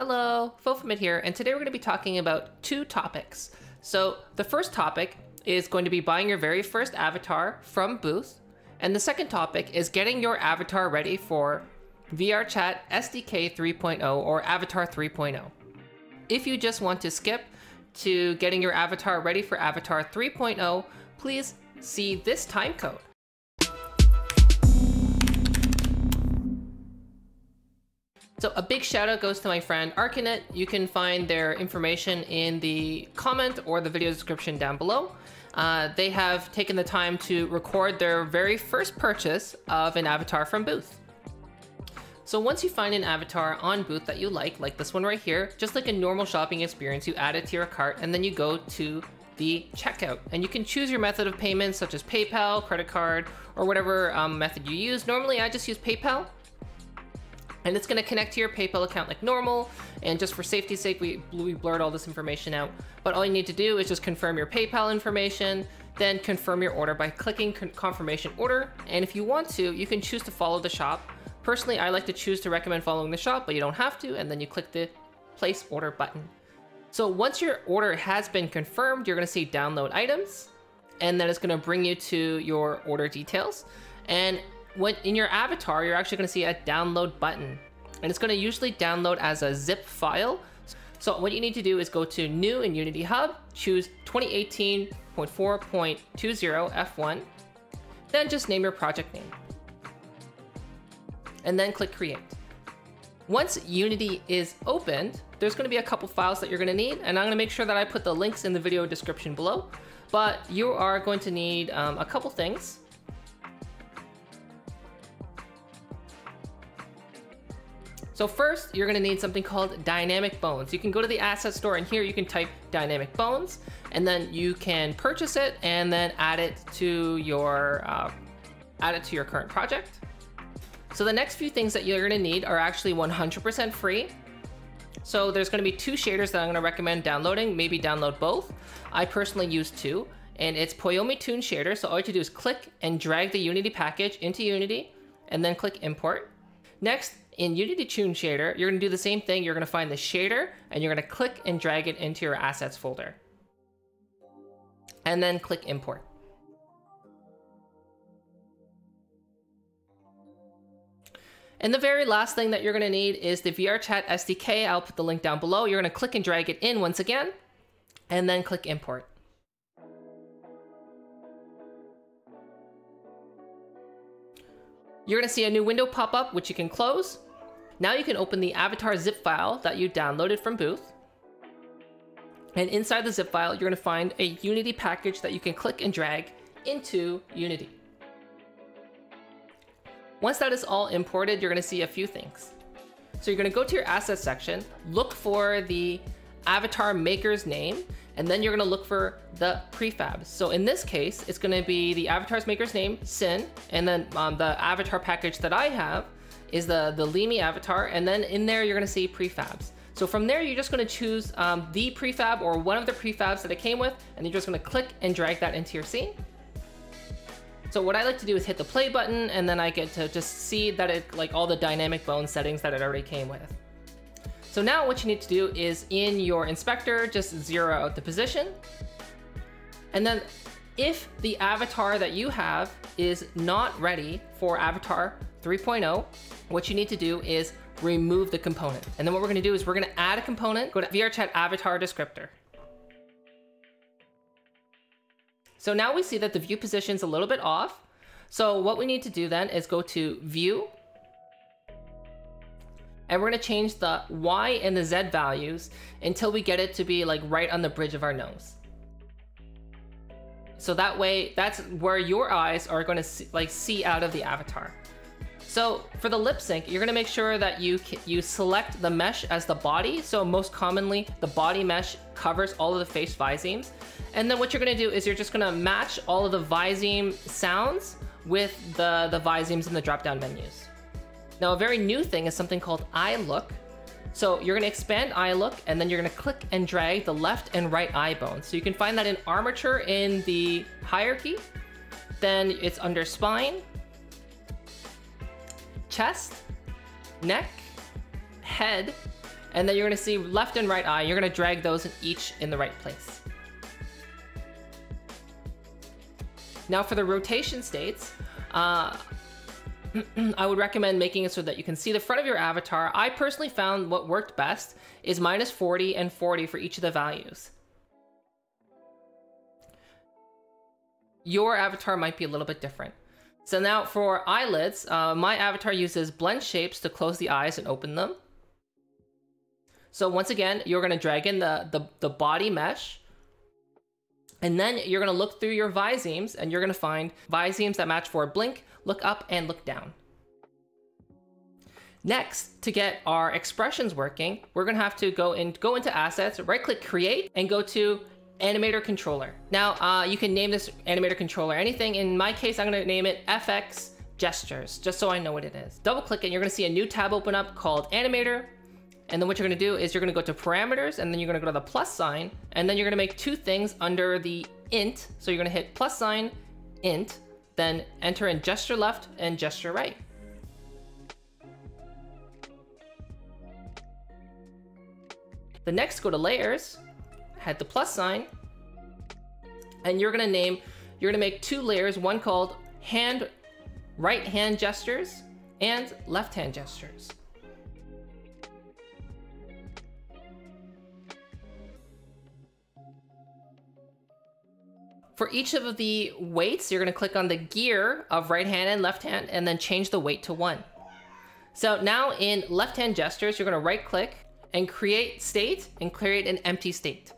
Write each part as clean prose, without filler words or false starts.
Hello, Fofamit here, and today we're going to be talking about two topics. So the first topic is going to be buying your very first avatar from Booth, and the second topic is getting your avatar ready for VRChat SDK 3.0 or Avatar 3.0. If you just want to skip to getting your avatar ready for Avatar 3.0, please see this timecode. So a big shout out goes to my friend Arkanit. You can find their information in the comment or the video description down below. They have taken the time to record their very first purchase of an avatar from Booth. So once you find an avatar on Booth that you like this one right here, just like a normal shopping experience, you add it to your cart and then you go to the checkout, and you can choose your method of payment, such as PayPal, credit card, or whatever method you use. Normally I just use PayPal. And it's going to connect to your PayPal account like normal. And just for safety's sake, we blurred all this information out. But all you need to do is just confirm your PayPal information, then confirm your order by clicking confirmation order. And if you want to, you can choose to follow the shop. Personally, I like to choose to recommend following the shop, but you don't have to. And then you click the place order button. So once your order has been confirmed, you're going to see download items. And then it's going to bring you to your order details. And when in your avatar, you're actually going to see a download button, and it's going to usually download as a zip file. So what you need to do is go to new in Unity Hub, choose 2018.4.20 F1, then just name your project name and then click create. Once Unity is opened, there's going to be a couple files that you're going to need, and I'm going to make sure that I put the links in the video description below, but you are going to need a couple things. So first, you're going to need something called dynamic bones. You can go to the asset store, and here you can type dynamic bones, and then you can purchase it and then add it to your current project. So the next few things that you're going to need are actually 100% free. So there's going to be two shaders that I'm going to recommend downloading. Maybe download both. I personally use two, and it's Poyomi Toon Shader. So all you have to do is click and drag the Unity package into Unity, and then click import. Next, in Unity Tune Shader, you're going to do the same thing. You're going to find the shader, and you're going to click and drag it into your assets folder, and then click import. And the very last thing that you're going to need is the VRChat SDK. I'll put the link down below. You're going to click and drag it in once again, and then click import. You're going to see a new window pop up, which you can close. Now you can open the avatar zip file that you downloaded from Booth. And inside the zip file, you're going to find a Unity package that you can click and drag into Unity. Once that is all imported, you're going to see a few things. So you're going to go to your assets section, look for the avatar maker's name, and then you're going to look for the prefabs. So in this case, it's going to be the avatar's maker's name, Sin, and then the avatar package that I have is the Leamy avatar, and then in there you're going to see prefabs. So from there, you're just going to choose the prefab or one of the prefabs that it came with, and you're just going to click and drag that into your scene. So what I like to do is hit the play button, and then I get to just see that it like all the dynamic bone settings that it already came with. So now what you need to do is in your inspector, just zero out the position. And then if the avatar that you have is not ready for Avatar 3.0, what you need to do is remove the component. And then what we're going to do is we're going to add a component, go to VRChat Avatar Descriptor. So now we see that the view position is a little bit off. So what we need to do then is go to view, and we're going to change the Y and the Z values until we get it to be like right on the bridge of our nose. So that way, that's where your eyes are going to see out of the avatar. So for the lip sync, you're going to make sure that you select the mesh as the body. So most commonly, the body mesh covers all of the face visemes. And then what you're going to do is you're just going to match all of the viseme sounds with the visemes in the drop-down menus. Now, a very new thing is something called eye look. So you're going to expand eye look, and then you're going to click and drag the left and right eye bone. So you can find that in armature in the hierarchy. Then it's under spine, chest, neck, head, and then you're gonna see left and right eye. You're gonna drag those each in the right place. Now for the rotation states, I would recommend making it so that you can see the front of your avatar. I personally found what worked best is -40 and 40 for each of the values. Your avatar might be a little bit different. So now for eyelids, my avatar uses blend shapes to close the eyes and open them. So once again, you're gonna drag in the body mesh, and then you're gonna look through your visemes and you're gonna find visemes that match for blink, look up, and look down. Next, to get our expressions working, we're gonna have to go into assets, right click create, and go to animator controller. Now you can name this animator controller anything. In my case, I'm gonna name it FX gestures, just so I know what it is. Double click it, you're gonna see a new tab open up called animator. And then what you're gonna do is you're gonna go to parameters, and then you're gonna go to the plus sign, and then you're gonna make two things under the int. So you're gonna hit plus sign, int, then enter in gesture left and gesture right. The next, go to layers, hit the plus sign, and you're gonna make two layers, one called right hand gestures and left hand gestures. For each of the weights, you're gonna click on the gear of right hand and left hand, and then change the weight to 1. So now in left hand gestures, you're gonna right click and create state, and create an empty state.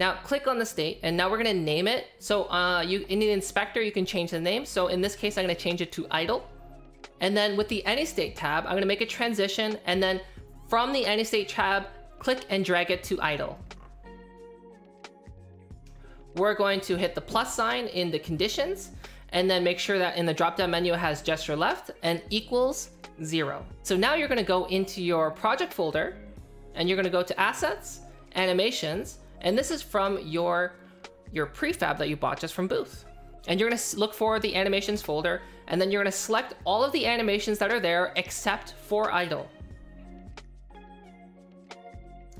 Now click on the state, and now we're gonna name it. So in the inspector, you can change the name. So in this case, I'm gonna change it to idle. And then with the any state tab, I'm gonna make a transition, and then from the any state tab, click and drag it to idle. We're going to hit the plus sign in the conditions, and then make sure that in the drop down menu it has gesture left and equals 0. So now you're gonna go into your project folder, and you're gonna go to assets, animations, and this is from your prefab that you bought just from Booth. And you're gonna look for the animations folder, and then you're gonna select all of the animations that are there except for idle.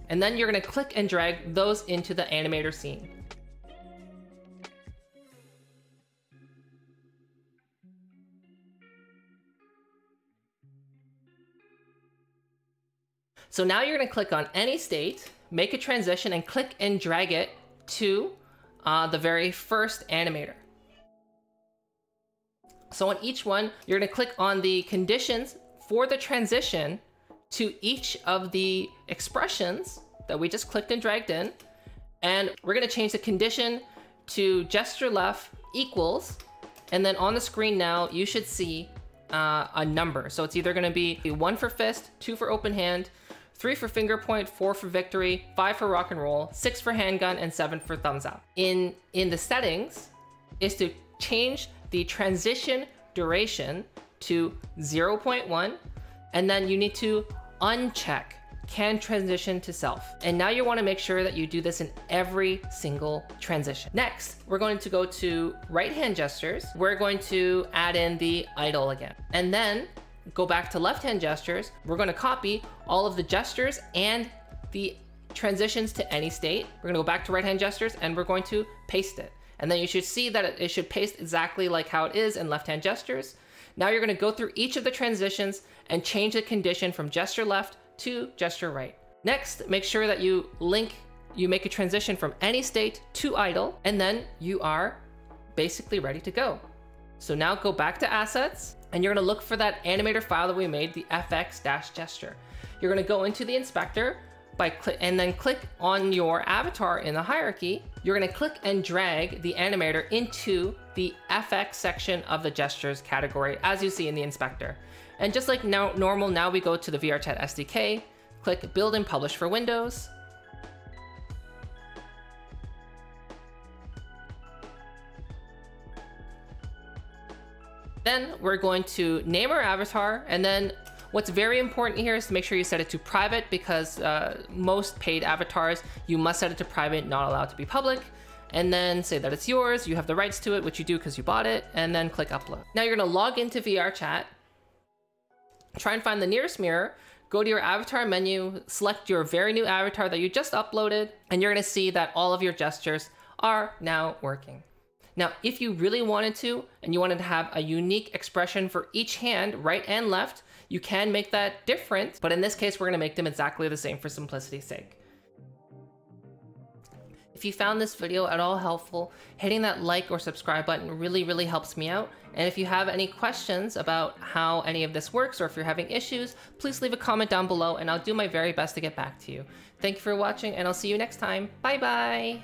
And then you're gonna click and drag those into the animator scene. So now you're gonna click on any state, make a transition, and click and drag it to the very first animator. So on each one, you're gonna click on the conditions for the transition to each of the expressions that we just clicked and dragged in. And we're gonna change the condition to gesture left equals, and then on the screen now, you should see a number. So it's either gonna be 1 for fist, 2 for open hand, 3 for finger point, 4 for victory, 5 for rock and roll, 6 for handgun, and 7 for thumbs up. In the settings is to change the transition duration to 0.1, and then you need to uncheck can transition to self. And now you want to make sure that you do this in every single transition. Next, we're going to go to right hand gestures. We're going to add in the idle again, and then go back to left hand gestures. We're going to copy all of the gestures and the transitions to any state. We're going to go back to right hand gestures, and we're going to paste it. And then you should see that it should paste exactly like how it is in left hand gestures. Now you're going to go through each of the transitions and change the condition from gesture left to gesture right. Next, make sure that you make a transition from any state to idle, and then you are basically ready to go. So now go back to assets, and you're gonna look for that animator file that we made, the fx-gesture. You're gonna go into the inspector and then click on your avatar in the hierarchy. You're gonna click and drag the animator into the FX section of the gestures category, as you see in the inspector. And just like normal, now we go to the VRChat SDK, click build and publish for Windows. Then we're going to name our avatar, and then what's very important here is to make sure you set it to private, because most paid avatars, you must set it to private, not allowed to be public. And then say that it's yours, you have the rights to it, which you do because you bought it, and then click upload. Now you're gonna log into VRChat, try and find the nearest mirror, go to your avatar menu, select your very new avatar that you just uploaded, and you're going to see that all of your gestures are now working. Now, if you really wanted to, and you wanted to have a unique expression for each hand, right and left, you can make that different. But in this case, we're going to make them exactly the same for simplicity's sake. If you found this video at all helpful, hitting that like or subscribe button really helps me out. And if you have any questions about how any of this works, or if you're having issues, please leave a comment down below and I'll do my very best to get back to you. Thank you for watching and I'll see you next time. Bye bye.